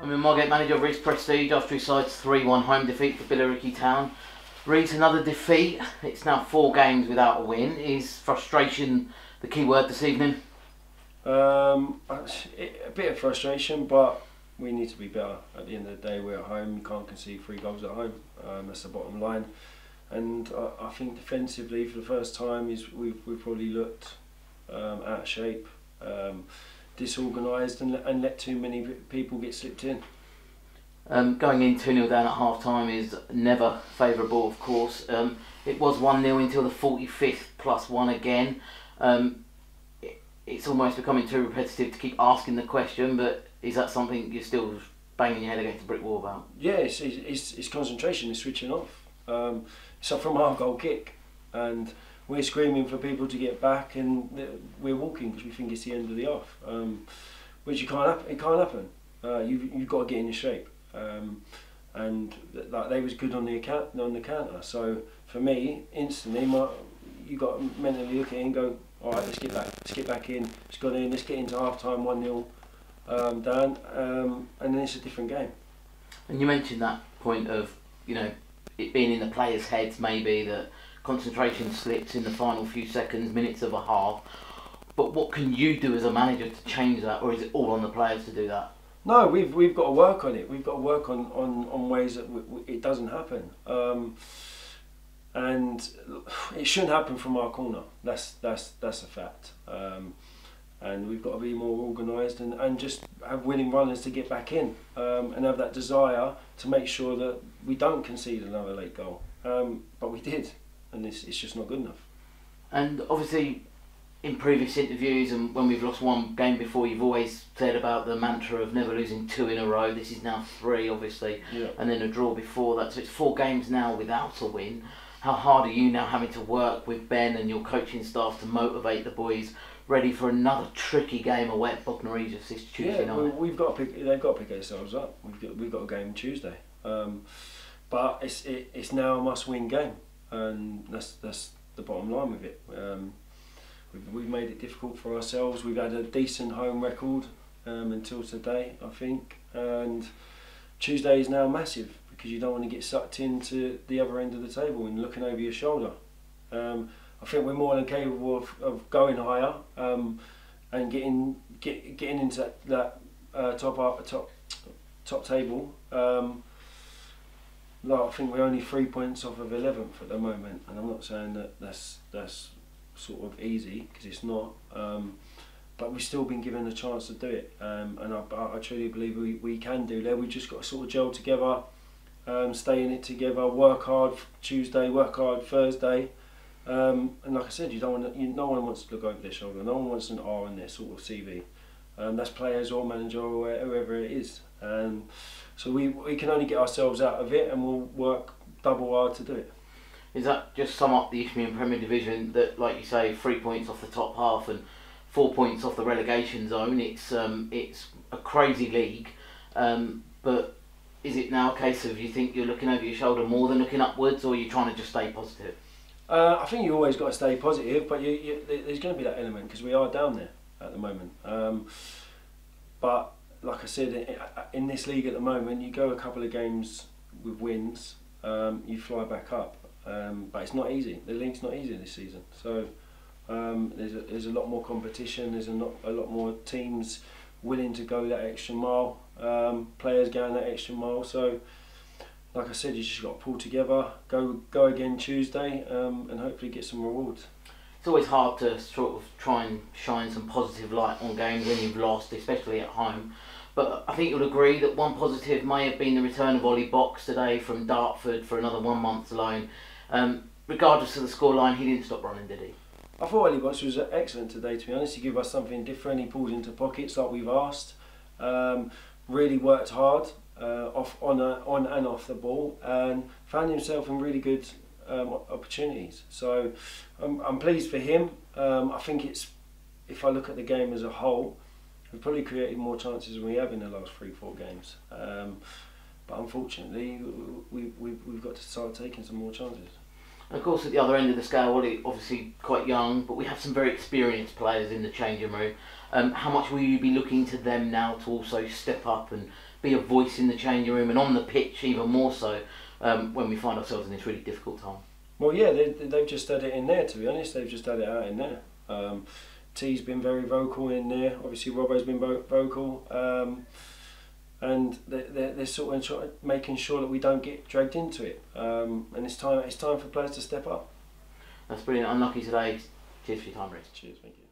I'm with Margate manager Reece Prestedge after his side's 3-1 home defeat for Billericay Town. Reece, another defeat. It's now 4 games without a win. Is frustration the key word this evening? A bit of frustration, but we need to be better. At the end of the day, we're at home. You can't concede 3 goals at home. That's the bottom line. And I think defensively, for the first time, we've probably looked out of shape, disorganised, and let too many people get slipped in. Going in 2-0 down at half time is never favourable, of course. It was 1-0 until the 45th plus 1 again. It's almost becoming too repetitive to keep asking the question, but is that something you're still banging your head against a brick wall about? Yeah, it's concentration, it's switching off. So from our goal kick, and we're screaming for people to get back, and we're walking because we think it's the end of the half, which it can't happen. You've got to get in your shape, and they was good on the counter. So for me, instantly, you got to mentally look at it and go, all right, let's get back in. Let's go in. Let's get into half time 1-0 down, and then it's a different game. And you mentioned that point of it being in the players' heads, maybe that concentration slips in the final few seconds, minutes of a half. But what can you do as a manager to change that, or is it all on the players to do that? No, we've got to work on it. We've got to work on ways that it doesn't happen, and it shouldn't happen from our corner. That's a fact. And we've got to be more organised and just have willing runners to get back in, and have that desire to make sure that we don't concede another late goal. But we did, and it's just not good enough. And obviously in previous interviews and when we've lost one game before, you've always said about the mantra of never losing 2 in a row. This is now 3 obviously, yeah. And then a draw before that. So it's 4 games now without a win. How hard are you now having to work with Ben and your coaching staff to motivate the boys, ready for another tricky game away at Bognor Regis this Tuesday night? Yeah, they've got to pick themselves up. We've got a game Tuesday, but it's now a must-win game, and that's the bottom line with it. We've made it difficult for ourselves. We've had a decent home record until today, I think, and Tuesday is now massive because you don't want to get sucked into the other end of the table and looking over your shoulder. I think we're more than capable of going higher, and getting into that top table. Like, I think we're only 3 points off of 11th at the moment, and I'm not saying that that's sort of easy, because it's not. But we've still been given a chance to do it, and I truly believe we can do that. We've just got to sort of gel together, stay in it together, work hard Tuesday, work hard Thursday. And like I said, no one wants to look over their shoulder. No one wants an R in their sort of CV. That's players or manager or whoever it is. So we can only get ourselves out of it, and we'll work double hard to do it. Is that just sum up the Isthmian Premier Division? That, like you say, 3 points off the top half and 4 points off the relegation zone. It's a crazy league, but is it now a case of you think you're looking over your shoulder more than looking upwards, or are you trying to just stay positive? I think you always got to stay positive, but there's going to be that element because we are down there at the moment. But like I said, in this league at the moment, you go a couple of games with wins, you fly back up. But it's not easy. The league's not easy this season. So there's a lot more competition. There's a lot more teams willing to go that extra mile. Players going that extra mile. So, like I said, you just got to pull together, go again Tuesday, and hopefully get some rewards. It's always hard to sort of try and shine some positive light on games when you've lost, especially at home. But I think you'll agree that one positive may have been the return of Ollie Box today from Dartford for another 1 month loan. Regardless of the scoreline, he didn't stop running, did he? I thought Ollie Box was excellent today, to be honest. He gave us something different. He pulled into pockets like we've asked. Really worked hard. On and off the ball, and found himself in really good opportunities. So I'm pleased for him. I think if I look at the game as a whole, we've probably created more chances than we have in the last 3 or 4 games. But unfortunately, we've got to start taking some more chances. And of course at the other end of the scale, Ollie obviously quite young, but we have some very experienced players in the changing room. How much will you be looking to them now to also step up and be a voice in the changing room and on the pitch even more so when we find ourselves in this really difficult time? Well, yeah, they've just had it in there, to be honest. They've just had it out in there. T's been very vocal in there. Obviously, Robbo's been vocal. And they're sort of making sure that we don't get dragged into it. And it's time for players to step up. That's brilliant. I'm lucky today. Cheers for your time, Reece. Cheers, thank you.